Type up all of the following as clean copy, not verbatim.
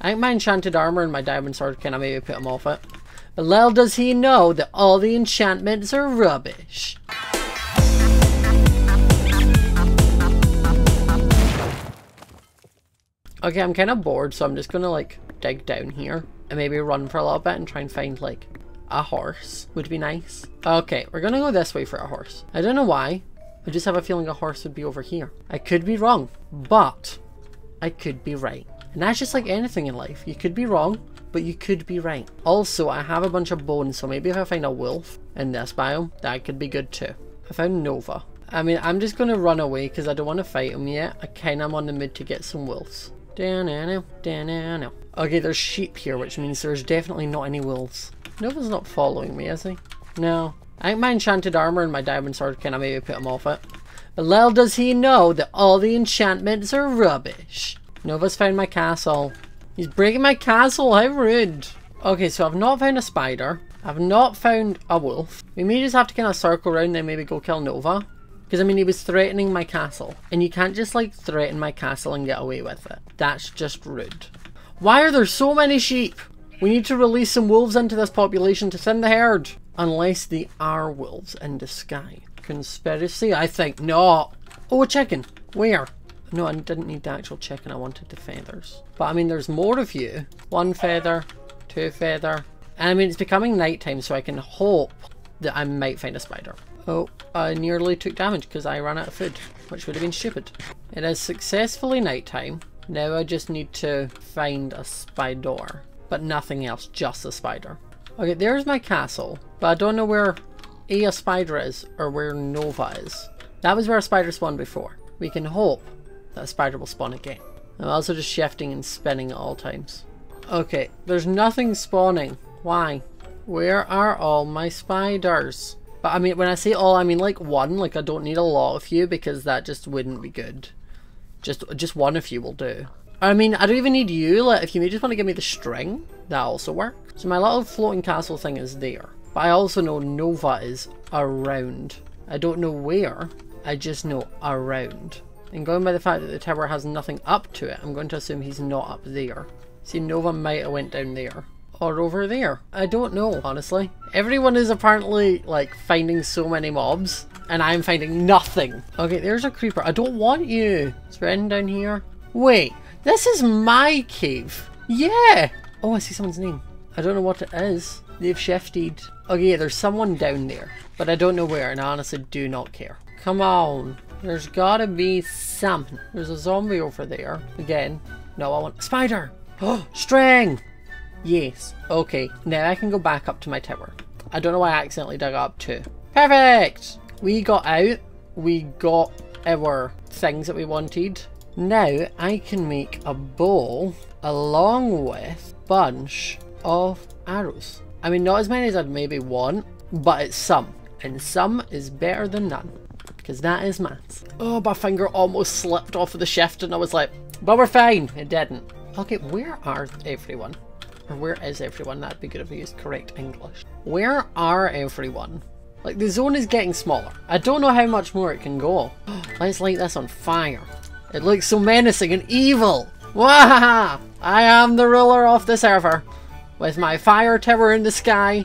I think my enchanted armor and my diamond sword can maybe put him off it. But little does he know that all the enchantments are rubbish. Okay, I'm kind of bored, so I'm just gonna like dig down here and maybe run for a little bit and try and find like a horse would be nice. Okay, we're gonna go this way for a horse. I don't know why. I just have a feeling a horse would be over here. I could be wrong, but I could be right. And that's just like anything in life. You could be wrong, but you could be right. Also, I have a bunch of bones, so maybe if I find a wolf in this biome, that could be good too. I found Nova. I mean, I'm just gonna run away because I don't want to fight him yet. I kinda am on the mid to get some wolves. Okay, there's sheep here, which means there's definitely not any wolves. Nova's not following me, is he? No. I think my enchanted armor and my diamond sword can maybe put him off it. But little does he know that all the enchantments are rubbish. Nova's found my castle. He's breaking my castle, how rude. Okay, so I've not found a spider. I've not found a wolf. We may just have to kind of circle around and maybe go kill Nova. Because I mean, he was threatening my castle. And you can't just like threaten my castle and get away with it. That's just rude. Why are there so many sheep? We need to release some wolves into this population to thin the herd. Unless they are wolves in disguise. Conspiracy? I think not. Oh, a chicken. Where? No, I didn't need the actual chicken. I wanted the feathers. But I mean, there's more of you. One feather, two feather. And I mean, it's becoming nighttime, so I can hope that I might find a spider. Oh, I nearly took damage because I ran out of food, which would have been stupid. It is successfully nighttime. Now I just need to find a spider. But nothing else, just a spider. Okay, there's my castle, but I don't know where a spider is or where Nova is. That was where a spider spawned before. We can hope that a spider will spawn again. I'm also just shifting and spinning at all times. Okay, there's nothing spawning. Why? Where are all my spiders? But I mean, when I say all, I mean like one. Like I don't need a lot of you because that just wouldn't be good. Just one of you will do. I mean, I don't even need you, like, if you may just want to give me the string, that also works. So my little floating castle thing is there. But I also know Nova is around. I don't know where, I just know around. And going by the fact that the tower has nothing up to it, I'm going to assume he's not up there. See, Nova might have went down there. Or over there. I don't know, honestly. Everyone is apparently, like, finding so many mobs, and I'm finding nothing. Okay, there's a creeper. I don't want you. It's written down here. Wait. This is my cave. Yeah. Oh, I see someone's name. I don't know what it is. They've shifted. Okay, yeah, there's someone down there. But I don't know where, and I honestly do not care. Come on. There's gotta be something. There's a zombie over there. Again. No, I want... Spider! Oh, string! Yes. Okay, now I can go back up to my tower. I don't know why I accidentally dug up two. Perfect! We got out. We got our things that we wanted. Now I can make a bowl along with a bunch of arrows. I mean, not as many as I'd maybe want, but it's some. And some is better than none, because that is maths. Oh, my finger almost slipped off of the shift and I was like, but we're fine. It didn't. Okay, where are everyone? Or where is everyone? That'd be good if we used correct English. Where are everyone? Like, the zone is getting smaller. I don't know how much more it can go. Let's light this on fire. It looks so menacing and evil! Wahaha! I am the ruler of the server! With my fire tower in the sky!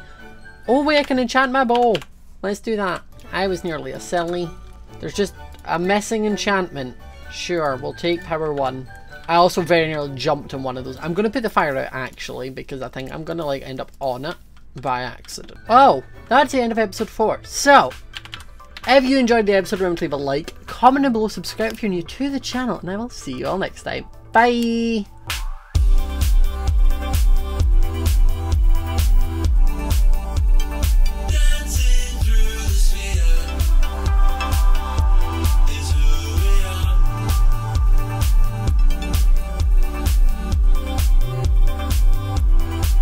Oh wait, I can enchant my bow! Let's do that. I was nearly a silly. There's just a missing enchantment. Sure, we'll take power one. I also very nearly jumped on one of those. I'm gonna put the fire out actually, because I think I'm gonna like end up on it by accident. Oh! That's the end of episode 4. So! If you enjoyed the episode, remember to leave a like, comment down below, subscribe if you're new to the channel, and I will see you all next time. Bye!